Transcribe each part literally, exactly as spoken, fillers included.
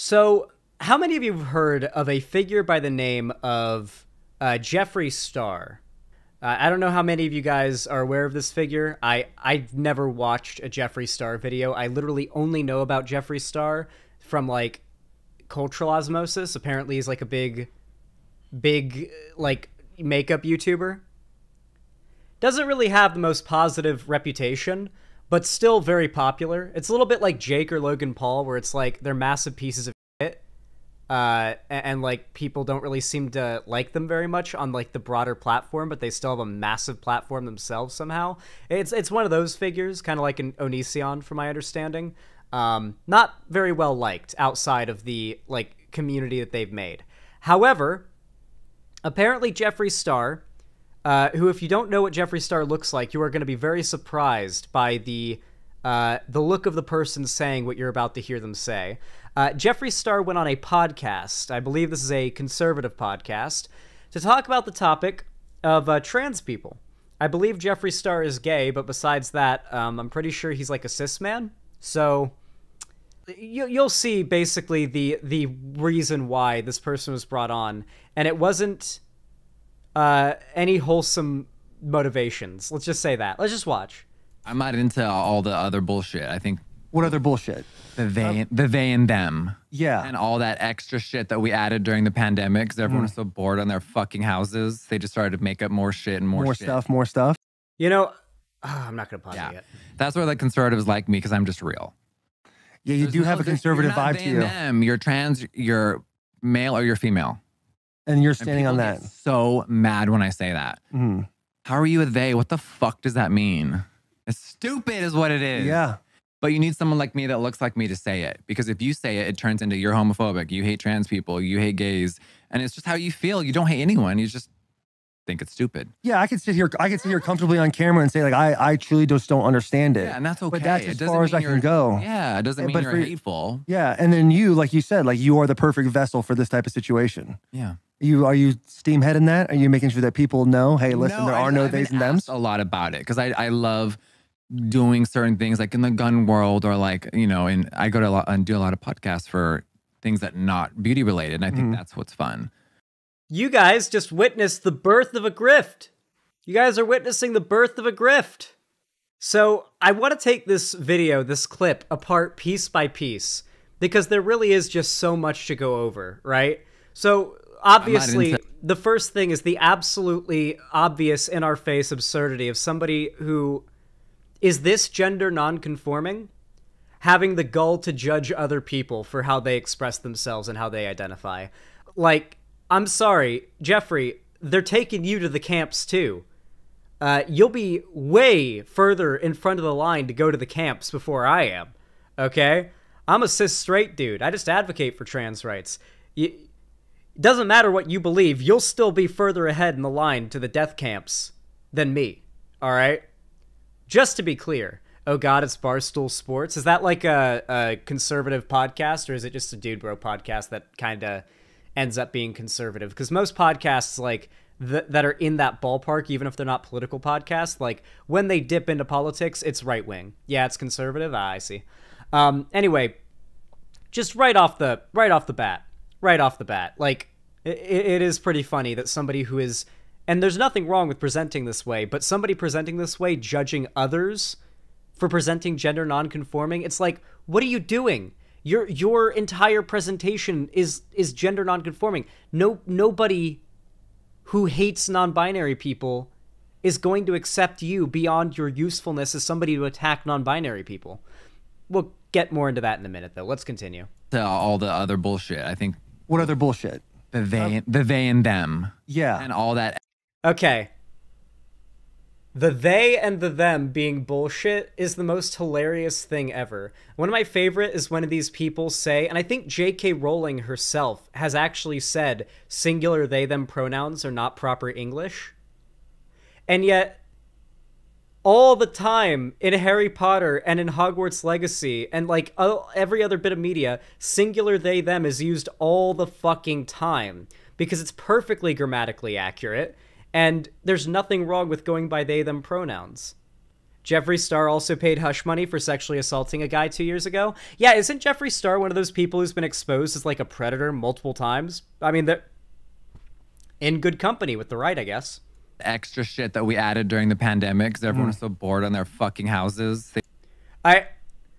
So how many of you have heard of a figure by the name of uh, Jeffree Star? Uh, I don't know how many of you guys are aware of this figure. I, I've never watched a Jeffree Star video. I literally only know about Jeffree Star from, like, cultural osmosis. Apparently he's, like, a big, big, like, makeup YouTuber. Doesn't really have the most positive reputation, but still very popular. It's a little bit like Jake or Logan Paul, where it's, like, they're massive pieces of shit. Uh, and, and like people don't really seem to like them very much on like the broader platform, but they still have a massive platform themselves somehow. It's it's one of those figures, kind of like an Onision, from my understanding. Um, not very well liked outside of the like community that they've made. However, apparently Jeffree Star, uh, who if you don't know what Jeffree Star looks like, you are going to be very surprised by the uh, the look of the person saying what you're about to hear them say. Uh, Jeffree Star went on a podcast, I believe this is a conservative podcast, to talk about the topic of uh, trans people. I believe Jeffree Star is gay, but besides that, um, I'm pretty sure he's like a cis man. So you, you'll see basically the the reason why this person was brought on, and it wasn't uh, any wholesome motivations. Let's just say that. Let's just watch. I'm not into all the other bullshit. I think. What other bullshit? The they, um, the they and them. Yeah. And all that extra shit that we added during the pandemic because everyone mm. was so bored on their fucking houses. They just started to make up more shit and more, more shit. More stuff, more stuff. You know, oh, I'm not going to pause yeah. it yet. That's where the conservatives like me because I'm just real. Yeah, you There's do no, have a conservative vibe to you. You're not they and them. You're trans, you're male or you're female. And you're standing and on that. So mad when I say that. Mm. How are you a they? What the fuck does that mean? It's stupid is what it is. Yeah. But you need someone like me that looks like me to say it. Because if you say it, it turns into you're homophobic, you hate trans people, you hate gays. And it's just how you feel. You don't hate anyone. You just think it's stupid. Yeah, I could sit here I could sit here comfortably on camera and say, like, I, I truly just don't understand it. Yeah, and that's okay. But that's as far as I can go. Yeah, it doesn't mean you're hateful. Yeah, and then you, like you said, like you are the perfect vessel for this type of situation. Yeah. You are you steamheading that? Are you making sure that people know, hey, listen, there are no theys and thems? A lot about it. Because I, I love doing certain things like in the gun world or like, you know, and I go to a lot and do a lot of podcasts for things that not beauty related. And I think mm. that's what's fun. You guys just witnessed the birth of a grift. You guys are witnessing the birth of a grift. So I want to take this video, this clip apart piece by piece, because there really is just so much to go over, right? So obviously the first thing is the absolutely obvious in our face absurdity of somebody who is this gender non-conforming? Having the gall to judge other people for how they express themselves and how they identify. Like, I'm sorry, Jeffree, they're taking you to the camps too. Uh, you'll be way further in front of the line to go to the camps before I am, okay? I'm a cis straight dude. I just advocate for trans rights. You, it doesn't matter what you believe. You'll still be further ahead in the line to the death camps than me, all right? Just to be clear, oh God, it's Barstool Sports. Is that like a, a conservative podcast, or is it just a dude bro podcast that kind of ends up being conservative? Because most podcasts like th that are in that ballpark, even if they're not political podcasts, like when they dip into politics, it's right wing. Yeah, it's conservative. Ah, I see. Um, anyway, just right off the right off the bat, right off the bat, like it, it is pretty funny that somebody who is. And there's nothing wrong with presenting this way, but somebody presenting this way, judging others for presenting gender non-conforming, it's like, what are you doing? Your your entire presentation is is gender non-conforming. No nobody who hates non-binary people is going to accept you beyond your usefulness as somebody to attack non-binary people. We'll get more into that in a minute, though. Let's continue. All the other bullshit, I think. What other bullshit? The they, um, the they and them. Yeah. And all that. Okay. The they and the them being bullshit is the most hilarious thing ever. One of my favorite is when these people say, and I think J K Rowling herself has actually said singular they them pronouns are not proper English. And yet all the time in Harry Potter and in Hogwarts Legacy and like every other bit of media, singular they them is used all the fucking time because it's perfectly grammatically accurate. And there's nothing wrong with going by they, them pronouns. Jeffree Star also paid hush money for sexually assaulting a guy two years ago. Yeah, isn't Jeffree Star one of those people who's been exposed as like a predator multiple times? I mean, they're in good company with the right, I guess. Extra shit that we added during the pandemic because everyone mm. was so bored on their fucking houses. I,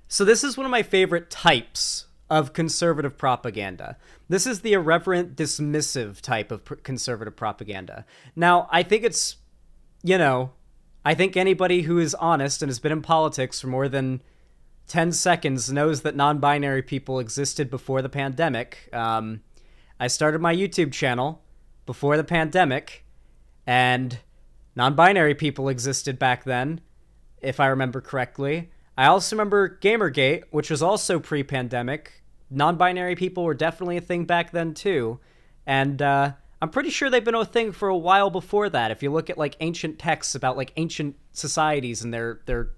so this is one of my favorite types of conservative propaganda. This is the irreverent, dismissive type of pr conservative propaganda. Now, I think it's, you know, I think anybody who is honest and has been in politics for more than ten seconds knows that non-binary people existed before the pandemic. Um, I started my YouTube channel before the pandemic, and non-binary people existed back then, if I remember correctly. I also remember Gamergate, which was also pre-pandemic. Non-binary people were definitely a thing back then, too. And uh, I'm pretty sure they've been a thing for a while before that. If you look at, like, ancient texts about, like, ancient societies and their, their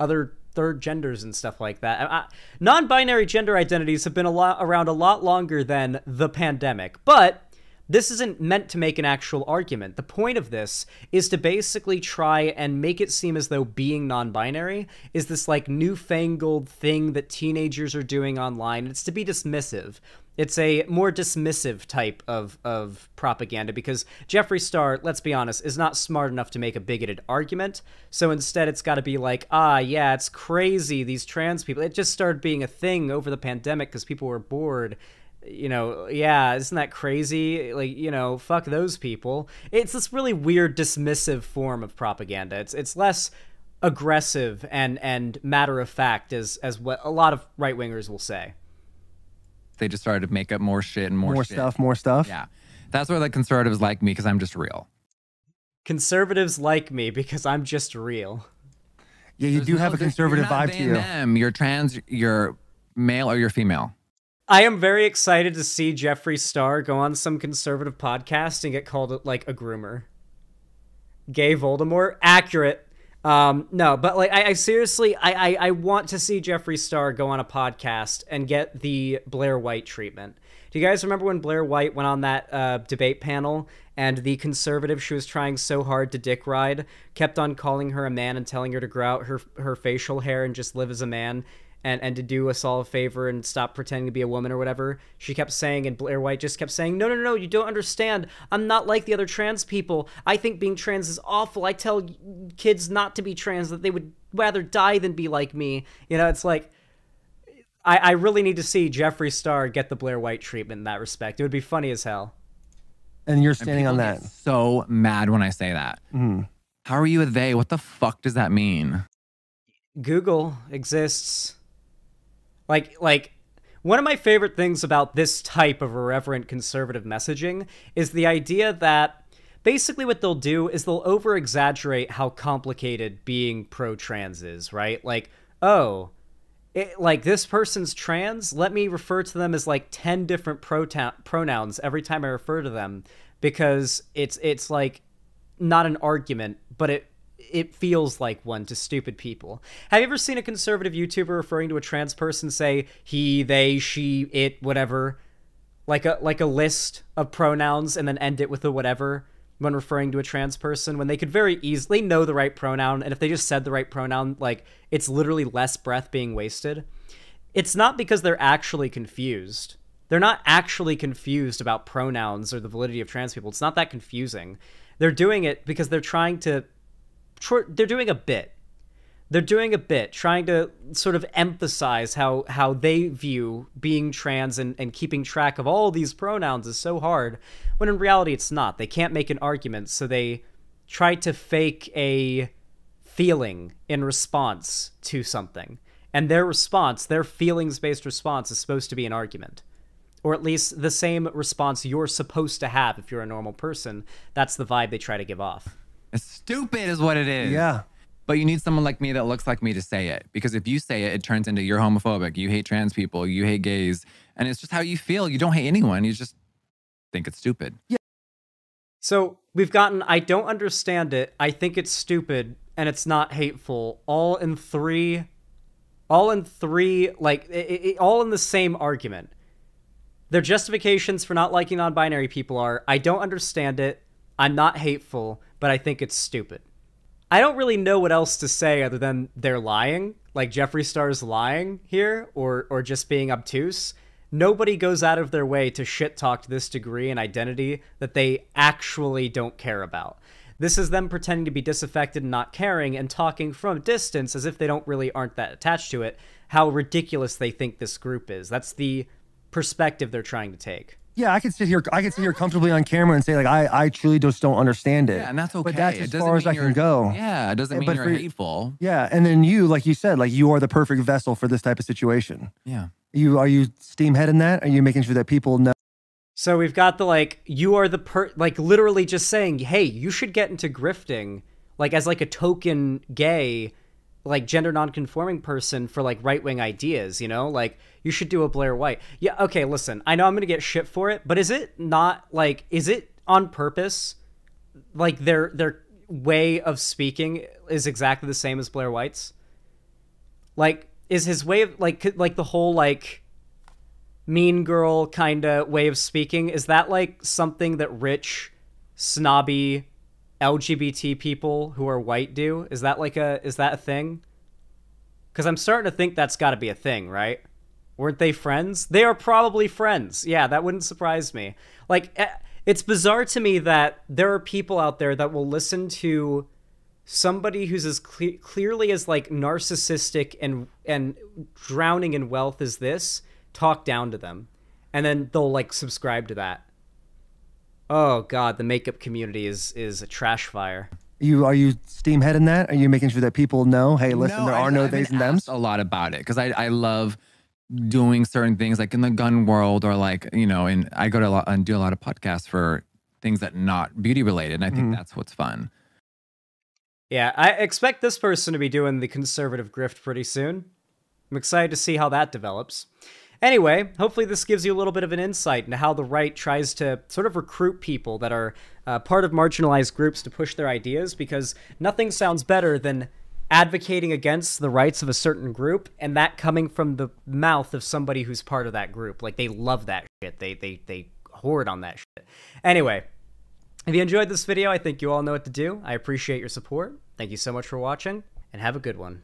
other third genders and stuff like that. Non-binary gender identities have been a lot, around a lot longer than the pandemic. But this isn't meant to make an actual argument. The point of this is to basically try and make it seem as though being non-binary is this like newfangled thing that teenagers are doing online. It's to be dismissive. It's a more dismissive type of, of propaganda because Jeffree Star, let's be honest, is not smart enough to make a bigoted argument. So instead it's got to be like, ah, yeah, it's crazy, these trans people. It just started being a thing over the pandemic because people were bored. You know, yeah, isn't that crazy? Like, you know, fuck those people. It's this really weird, dismissive form of propaganda. It's it's less aggressive and and matter of fact as as what a lot of right wingers will say. They just started to make up more shit and more, more shit. stuff, more stuff. Yeah, that's where the conservatives like me because I'm just real. Conservatives like me because I'm just real. Yeah, you There's do no, have a conservative vibe to you. Them. You're trans. You're male or you're female. I am very excited to see Jeffree Star go on some conservative podcast and get called, like, a groomer. Gay Voldemort? Accurate. Um, no, but, like, I, I seriously, I, I, I want to see Jeffree Star go on a podcast and get the Blair White treatment. Do you guys remember when Blair White went on that uh, debate panel and the conservative she was trying so hard to dick ride kept on calling her a man and telling her to grow out her, her facial hair and just live as a man? And, and to do us all a favor and stop pretending to be a woman or whatever, she kept saying, and Blair White just kept saying, no, no, no, you don't understand. I'm not like the other trans people. I think being trans is awful. I tell kids not to be trans, that they would rather die than be like me. You know, it's like, I, I really need to see Jeffree Star get the Blair White treatment in that respect. It would be funny as hell. And you're standing on that. So mad when I say that. Mm. How are you a they? What the fuck does that mean? Google exists. Like, like, one of my favorite things about this type of irreverent conservative messaging is the idea that basically what they'll do is they'll over-exaggerate how complicated being pro-trans is, right? Like, oh, it, like, this person's trans? Let me refer to them as, like, ten different pronouns every time I refer to them because it's, it's like, not an argument, but it... it feels like one to stupid people. Have you ever seen a conservative YouTuber referring to a trans person say he, they, she, it, whatever, like a like a list of pronouns and then end it with a whatever when referring to a trans person when they could very easily know the right pronoun, and if they just said the right pronoun, like, it's literally less breath being wasted. It's not because they're actually confused. They're not actually confused about pronouns or the validity of trans people. It's not that confusing. They're doing it because they're trying to They're doing a bit. They're doing a bit, trying to sort of emphasize how, how they view being trans and, and keeping track of all these pronouns is so hard, when in reality it's not. They can't make an argument, so they try to fake a feeling in response to something. And their response, their feelings-based response, is supposed to be an argument. Or at least the same response you're supposed to have if you're a normal person. That's the vibe they try to give off. It's stupid is what it is. Yeah. But you need someone like me that looks like me to say it. Because if you say it, it turns into you're homophobic. You hate trans people. You hate gays. And it's just how you feel. You don't hate anyone. You just think it's stupid. Yeah. So we've gotten, I don't understand it. I think it's stupid. And it's not hateful. All in three, all in three, like, it, it, all in the same argument. Their justifications for not liking non-binary people are, I don't understand it. I'm not hateful, but I think it's stupid. I don't really know what else to say other than they're lying. Like, Jeffree Star's lying here, or or just being obtuse. Nobody goes out of their way to shit talk to this degree an identity that they actually don't care about. This is them pretending to be disaffected and not caring and talking from distance as if they don't really aren't that attached to it, how ridiculous they think this group is. That's the perspective they're trying to take. Yeah, I could sit here I could sit here comfortably on camera and say, like, I, I truly just don't understand it. Yeah, and that's okay. But that's as far as I can go. Yeah, it doesn't mean you're hateful. Yeah, and then you, like you said, like, you are the perfect vessel for this type of situation. Yeah. You are you steamheading that? Are you making sure that people know? So we've got the, like, you are the per like literally just saying, hey, you should get into grifting, like, as like a token gay, like, gender non-conforming person for, like, right-wing ideas, you know? Like, you should do a Blair White. Yeah, okay, listen, I know I'm gonna get shit for it, but is it not, like, is it on purpose? Like, their their way of speaking is exactly the same as Blair White's? Like, is his way of, like, like the whole, like, mean girl kind of way of speaking, is that, like, something that rich, snobby L G B T people who are white do? Is that, like, a is that a thing? Because I'm starting to think that's got to be a thing, right? Weren't they friends? They are probably friends. Yeah, that wouldn't surprise me. Like, it's bizarre to me that there are people out there that will listen to somebody who's as cle clearly as, like, narcissistic and and drowning in wealth as this talk down to them, and then they'll, like, subscribe to that. Oh God, the makeup community is is a trash fire. You are you steamheading that? Are you making sure that people know? Hey, listen, no, there are I, no I've theys and thems. A lot about it because I I love doing certain things, like in the gun world, or, like, you know, and I go to a lot and do a lot of podcasts for things that not beauty related, and I think mm. that's what's fun. Yeah, I expect this person to be doing the conservative grift pretty soon. I'm excited to see how that develops. Anyway, hopefully this gives you a little bit of an insight into how the right tries to sort of recruit people that are uh, part of marginalized groups to push their ideas, because nothing sounds better than advocating against the rights of a certain group, and that coming from the mouth of somebody who's part of that group. Like, they love that shit. They, they, they hoard on that shit. Anyway, if you enjoyed this video, I think you all know what to do. I appreciate your support. Thank you so much for watching, and have a good one.